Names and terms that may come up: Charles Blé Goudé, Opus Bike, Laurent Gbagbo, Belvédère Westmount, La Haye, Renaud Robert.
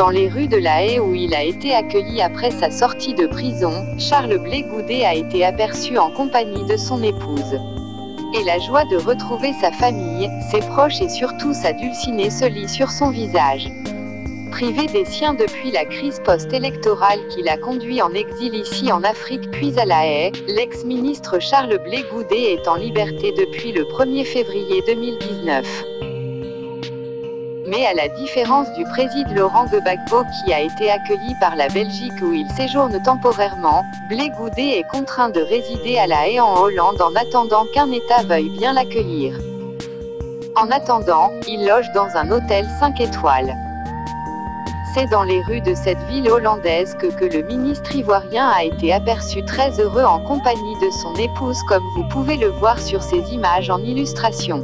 Dans les rues de La Haye où il a été accueilli après sa sortie de prison, Charles Blé Goudé a été aperçu en compagnie de son épouse. Et la joie de retrouver sa famille, ses proches et surtout sa dulcinée se lit sur son visage. Privé des siens depuis la crise post-électorale qui l'a conduit en exil ici en Afrique puis à La Haye, l'ex-ministre Charles Blé Goudé est en liberté depuis le 1er février 2019. Mais à la différence du président Laurent Gbagbo qui a été accueilli par la Belgique où il séjourne temporairement, Blé Goudé est contraint de résider à La Haye en Hollande en attendant qu'un État veuille bien l'accueillir. En attendant, il loge dans un hôtel 5 étoiles. C'est dans les rues de cette ville hollandaise que le ministre ivoirien a été aperçu très heureux en compagnie de son épouse comme vous pouvez le voir sur ces images en illustration.